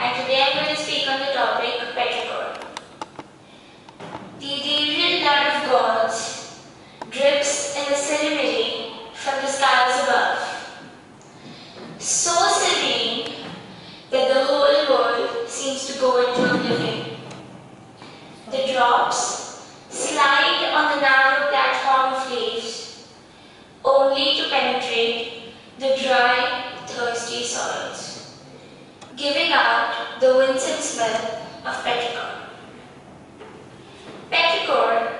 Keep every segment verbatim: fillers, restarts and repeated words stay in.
and today I am going to speak on the topic of petrichor. The ethereal blood of gods drips in the ceremony from the skies above, so serene that the whole world seems to go into oblivion. The drops slide on the narrow platform of leaves, only to penetrate the dry, thirsty soils, giving out the winsome smell of petrichor. Petrichor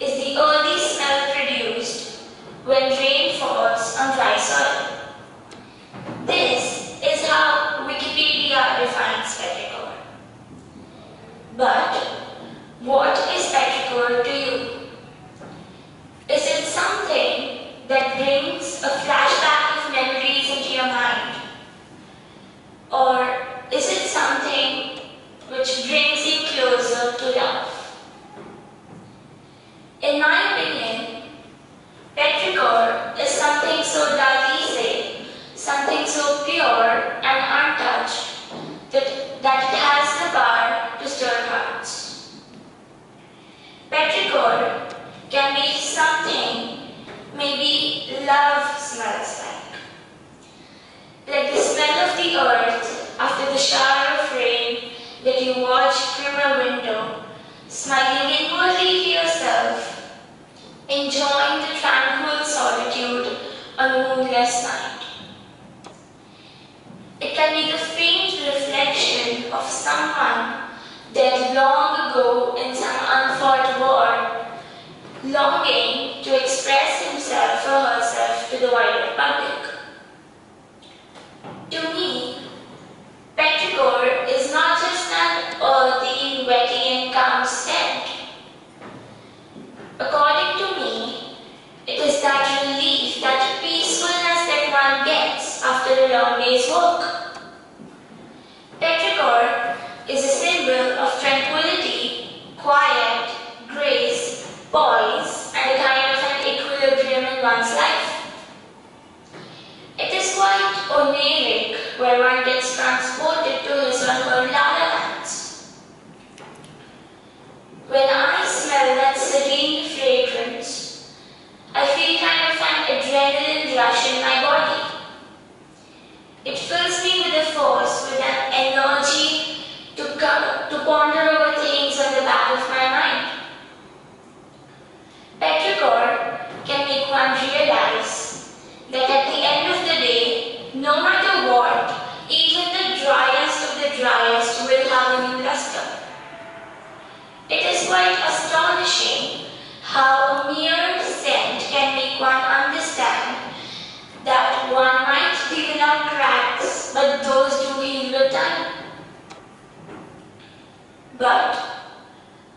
is the earthy smell produced when rain falls on dry soil. This is how Wikipedia defines petrichor. But what is petrichor to you? Is it something that brings a flashback memories into your mind? Or is it something which brings you closer to love? In my opinion, petrichor is something so divisive, something so pure and untouched that, that it has the power to stir hearts. Petrichor can be something maybe love smells like. Like the smell of the earth after the shower of rain that you watch from a window, smiling inwardly to yourself, enjoying the tranquil solitude on a moonless night. It can be the faint reflection of someone dead long ago in some unfought war, longing to express himself or herself to the wider public. To me, petrichor is not just an earthy, wetty and calm scent. According to me, it is that relief, that peacefulness that one gets after a long day's work. Petrichor is a symbol of tranquility, quiet, grace, poise and a kind of an equilibrium in one's life. It is quite oniric, where one gets transported to his or her lands. When I smell that serene fragrance, I feel kind of an adrenaline rush in my body. It fills me with a force, with an energy to, come, to ponder over things on the back of my mind. Petrichor can make one realize that at the end of the day, no matter what, even the driest of the driest will have a new luster. It is quite astonishing how mere scent can make one understand that one might deal out cracks, but those do heal with time. But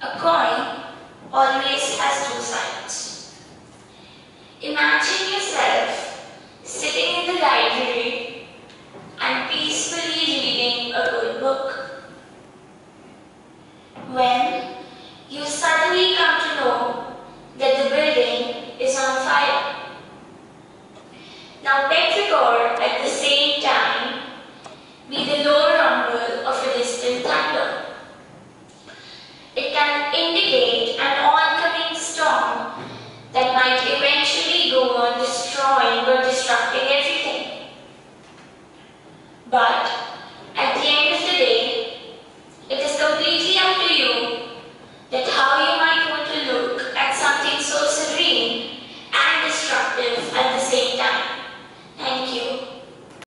a coin always has two sides. Imagine yourself sitting in the library and peacefully reading a good book, when you suddenly come to know that the building is on fire. Now petrichor at the same time be the low rumble of a distant thunder. It can indicate an oncoming storm that might eventually go on destroying or destructing everything. But